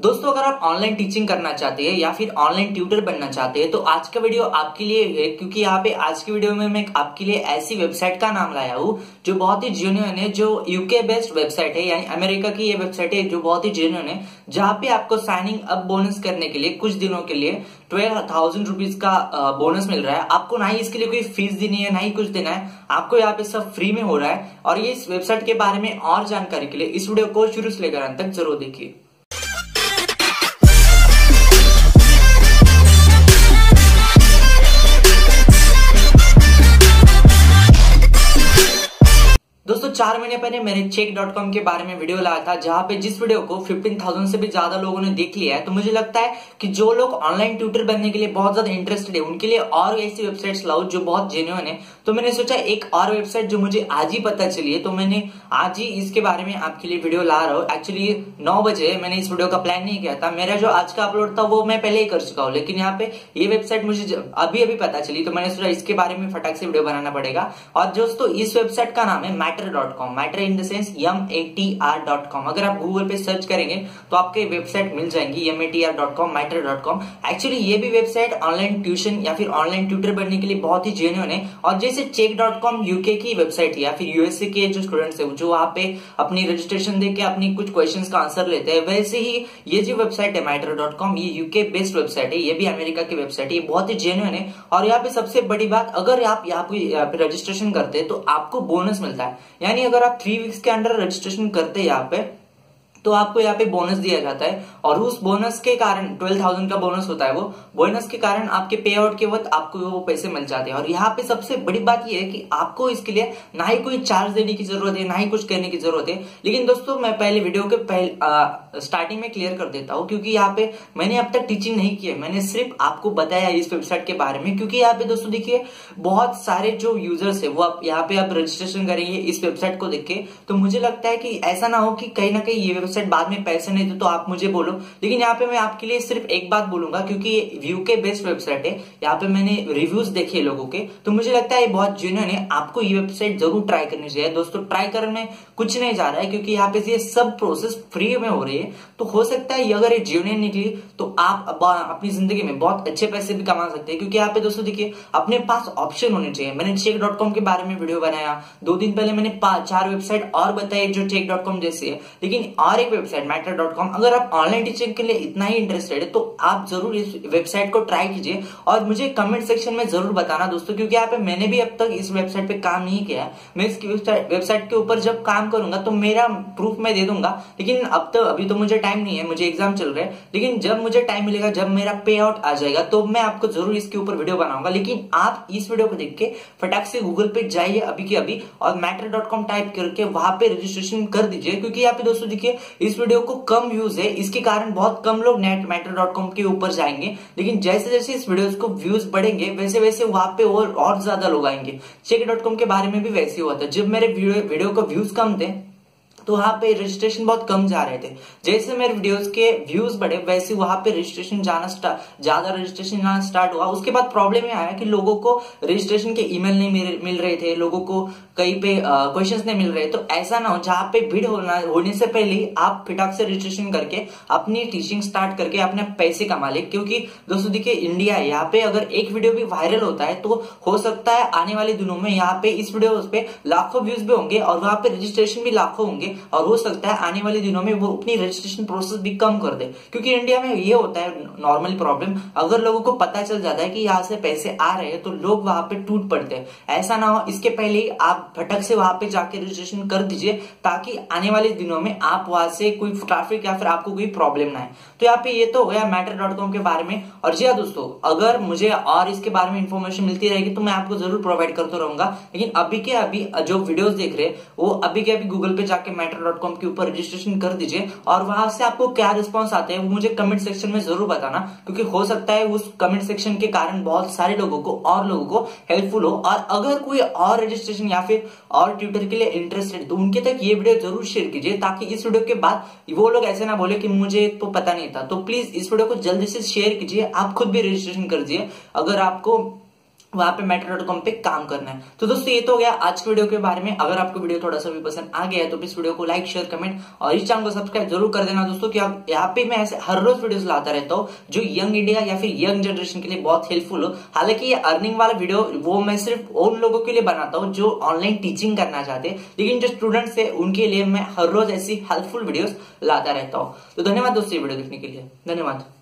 दोस्तों अगर आप ऑनलाइन टीचिंग करना चाहते हैं या फिर ऑनलाइन ट्यूटर बनना चाहते हैं तो आज का वीडियो आपके लिए है, क्योंकि यहाँ पे आज की वीडियो में मैं आपके लिए ऐसी वेबसाइट का नाम लाया हूँ जो बहुत ही जेन्युइन है, जो यूके बेस्ड वेबसाइट है, यानी अमेरिका की ये वेबसाइट है जो बहुत ही जेन्युइन है, जहाँ पे आपको साइनिंग अप बोनस करने के लिए कुछ दिनों के लिए 12,000 रुपीज का बोनस मिल रहा है। आपको ना ही इसके लिए कोई फीस देनी है ना ही कुछ देना है, आपको यहाँ पे सब फ्री में हो रहा है। और ये इस वेबसाइट के बारे में और जानकारी के लिए इस वीडियो को शुरू से लेकर अंत तक जरूर देखिए। दोस्तों 4 महीने पहले मैंने Chegg.com के बारे में वीडियो लाया था, जहाँ पे जिस वीडियो को 15,000 से भी ज्यादा लोगों ने देख लिया है। तो मुझे लगता है कि जो लोग ऑनलाइन ट्यूटर बनने के लिए बहुत ज्यादा इंटरेस्टेड है उनके लिए और ऐसी वेबसाइट्स लाओ जो बहुत जेन्युइन है। तो मैंने सोचा एक और वेबसाइट जो मुझे आज ही पता चली है, तो मैंने आज ही इसके बारे में आपके लिए वीडियो ला रहा हूँ। एक्चुअली 9 बजे मैंने इस वीडियो का प्लान नहीं किया था, मेरा जो आज का अपलोड था वो मैं पहले ही कर चुका हूँ, लेकिन यहाँ पे ये वेबसाइट मुझे अभी पता चली तो मैंने सोचा इसके बारे में फटाक से वीडियो बनाना पड़ेगा। और दोस्तों इस वेबसाइट का नाम है Matr.com, Matr in the sense MATR.com। अगर आप गूगल पे सर्च करेंगे तो आपके वेबसाइट मिल जाएंगी MATR.com, Matr.com। एक्चुअली ये भी वेबसाइट ऑनलाइन ट्यूशन या फिर ऑनलाइन ट्यूटर बनने के लिए बहुत ही जेन्युइन है। और जैसे Chegg.com यूके की वेबसाइट है या फिर यूएसए के जो स्टूडेंट्स है जो वहाँ पे अपनी रजिस्ट्रेशन देके अपनी कुछ क्वेश्चन का आंसर लेते हैं, वैसे ही ये जो वेबसाइट है Matr.com ये यूके बेस्ड वेबसाइट है, ये भी अमेरिका की वेबसाइट है, ये बहुत ही जेन्युइन है। और यहाँ पे सबसे बड़ी बात, अगर आप यहाँ पे रजिस्ट्रेशन करते हैं तो आपको बोनस मिलता है, यानी अगर आप 3 वीक्स के अंदर रजिस्ट्रेशन करते हैं यहाँ पे तो आपको यहाँ पे बोनस दिया जाता है। और उस बोनस के कारण 12,000 का बोनस होता है, वो बोनस के कारण आपके पे आउट के वक्त आपको वो पैसे मिल जाते हैं। और यहाँ पे सबसे बड़ी बात ये है कि आपको इसके लिए ना ही कोई चार्ज देने की जरूरत है ना ही कुछ करने की जरूरत है। लेकिन दोस्तों मैं पहले वीडियो के स्टार्टिंग में क्लियर कर देता हूँ, क्योंकि यहाँ पे मैंने अब तक टीचिंग नहीं की है, मैंने सिर्फ आपको बताया इस वेबसाइट के बारे में। क्योंकि यहाँ पे दोस्तों देखिए बहुत सारे जो यूजर्स है वो यहाँ पे आप रजिस्ट्रेशन करेंगे इस वेबसाइट को देख के, तो मुझे लगता है कि ऐसा ना हो कि कहीं ना कहीं ये बाद में पैसे नहीं दे तो आप मुझे बोलो। लेकिन यहाँ पे मैं आपके लिए सिर्फ एक बात बोलूंगा, क्योंकि यूके बेस्ड वेबसाइट है, यहाँ पे मैंने रिव्यूज देखे लोगों के, तो मुझे लगता है बहुत जेन्युइन है, आपको ये वेबसाइट जरूर ट्राई करनी चाहिए। दोस्तों ट्राई करने में कुछ नहीं जा रहा है, क्योंकि यहाँ पे ये सब प्रोसेस फ्री में हो रही है, तो हो सकता है अगर ये जेन्युइन निकली तो आप अपनी जिंदगी में बहुत अच्छे पैसे भी कमा सकते हैं। क्योंकि यहाँ पे दोस्तों देखिए अपने पास ऑप्शन होने चाहिए। मैंने Chegg.com के बारे में वीडियो बनाया, 2 दिन पहले मैंने 4 वेबसाइट और बताई जो Chegg.com जैसी है, लेकिन और एक वेबसाइट Matr.com। अगर आप ऑनलाइन टीचिंग के लिए इतना ही इंटरेस्टेड है तो आप जरूर इस वेबसाइट को ट्राई कीजिए और मुझे कमेंट सेक्शन में जरूर बताना दोस्तों, क्योंकि यहाँ पे मैंने भी अब तक इस वेबसाइट पे काम नहीं किया है। मैं इस वेबसाइट के ऊपर जब काम करूंगा तो मेरा प्रूफ मैं दे दूंगा, लेकिन अब तो अभी तो मुझे टाइम नहीं है, मुझे एग्जाम चल रहा है। लेकिन जब मुझे टाइम मिलेगा, जब मेरा पे आउट आ जाएगा तो मैं आपको जरूर इसके ऊपर वीडियो बनाऊंगा। लेकिन आप इस वीडियो को देख के फटाक से गूगल पे जाइए अभी की अभी और Matr.com टाइप करके वहां पे रजिस्ट्रेशन कर दीजिए, क्योंकि यहाँ पे दोस्तों देखिए इस वीडियो को कम व्यूज है, इसके कारण बहुत कम लोग Matr.com के ऊपर जाएंगे। लेकिन जैसे जैसे इस वीडियो को व्यूज बढ़ेंगे वैसे वैसे वहां पे और ज्यादा लोग आएंगे। Chegg.com के बारे में भी वैसे हुआ था, जब मेरे वीडियो को व्यूज कम थे तो वहां पे रजिस्ट्रेशन बहुत कम जा रहे थे, जैसे मेरे वीडियोस के व्यूज बढ़े वैसे वहां पे रजिस्ट्रेशन ज्यादा रजिस्ट्रेशन जाना स्टार्ट हुआ। उसके बाद प्रॉब्लम ये आया कि लोगों को रजिस्ट्रेशन के ईमेल नहीं मिल रहे थे, लोगों को कहीं पे क्वेश्चंस नहीं मिल रहे, तो ऐसा ना हो जहाँ पे भीड़ होने से पहले आप फटाक से रजिस्ट्रेशन करके अपनी टीचिंग स्टार्ट करके अपने पैसे कमा ले। क्योंकि दोस्तों देखिए इंडिया है, यहाँ पे अगर एक वीडियो भी वायरल होता है तो हो सकता है आने वाले दिनों में यहाँ पे इस वीडियो पे लाखों व्यूज भी होंगे और वहां पे रजिस्ट्रेशन भी लाखों होंगे, और हो सकता है आने वाले दिनों में वो अपनी रजिस्ट्रेशन प्रोसेस भी कम कर दे। क्योंकि इंडिया में ये होता है नॉर्मल प्रॉब्लम, अगर लोगों को पता चल जाता है कि यहाँ से पैसे आ रहे हैं तो लोग वहां पे टूट पड़ते हैं। ऐसा ना हो, इसके पहले ही आप फटक से वहां पे जाके रजिस्ट्रेशन कर दीजिए, ताकि आने वाले दिनों में आप वहां से कोई ट्रैफिक या फिर आपको कोई प्रॉब्लम ना आए। तो यहाँ पे ये तो हो गया Matr.com के बारे में। और जी हाँ दोस्तों, अगर मुझे और इसके बारे में इन्फॉर्मेशन मिलती रहेगी तो मैं आपको जरूर प्रोवाइड करता रहूंगा। लेकिन अभी के अभी जो वीडियोस देख रहे वो अभी के अभी गूगल पे जाके Matr.com के ऊपर रजिस्ट्रेशन कर दीजिए, और वहां से आपको क्या रिस्पॉन्स आते हैं वो मुझे कमेंट सेक्शन में जरूर बताना, क्योंकि हो सकता है उस कमेंट सेक्शन के कारण बहुत सारे लोगों को और लोगों को हेल्पफुल हो। और अगर कोई और रजिस्ट्रेशन या फिर और ट्यूटर के लिए इंटरेस्टेड तो उनके तक ये वीडियो जरूर शेयर कीजिए, ताकि इस वीडियो के बाद वो लोग ऐसे ना बोले कि मुझे तो पता नहीं था। तो प्लीज इस वीडियो को जल्दी से शेयर कीजिए, आप खुद भी रजिस्ट्रेशन कर दीजिए अगर आपको वहां पे Matr.com पे काम करना है। तो दोस्तों ये तो हो गया आज के वीडियो के बारे में। अगर आपको वीडियो थोड़ा सा भी पसंद आ गया है तो इस वीडियो को लाइक, शेयर, कमेंट और इस चैनल को सब्सक्राइब जरूर कर देना दोस्तों, कि आप यहाँ पे मैं ऐसे हर रोज वीडियोस लाता रहता हूँ जो यंग इंडिया या फिर यंग जनरेशन के लिए बहुत हेल्पफुल हो। हालांकि ये अर्निंग वाला वीडियो वो मैं सिर्फ उन लोगों के लिए बनाता हूँ जो ऑनलाइन टीचिंग करना चाहते हैं, लेकिन जो स्टूडेंट्स है उनके लिए मैं हर रोज ऐसी हेल्पफुल वीडियोज लाता रहता हूँ। तो धन्यवाद दोस्तों वीडियो देखने के लिए, धन्यवाद।